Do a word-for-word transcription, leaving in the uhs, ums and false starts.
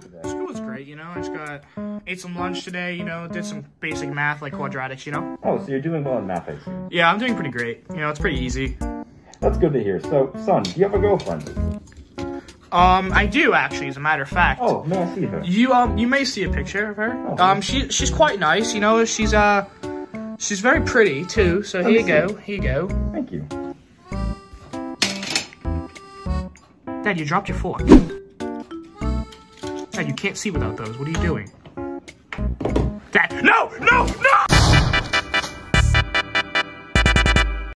school today? School was great, you know. I just got, ate some lunch today, you know, did some basic math like quadratics, you know. Oh, so you're doing well in math, I see. Yeah, I'm doing pretty great. You know, it's pretty easy. That's good to hear. So, son, do you have a girlfriend? Um, I do, actually, as a matter of fact. Oh, may I see her? You, um, you may see a picture of her. Oh, um, she, she's quite nice, you know. She's, uh, she's very pretty, too. So here you go, here you go. Thank you. Dad, you dropped your fork. Dad, you can't see without those. What are you doing? Dad, no, no, no!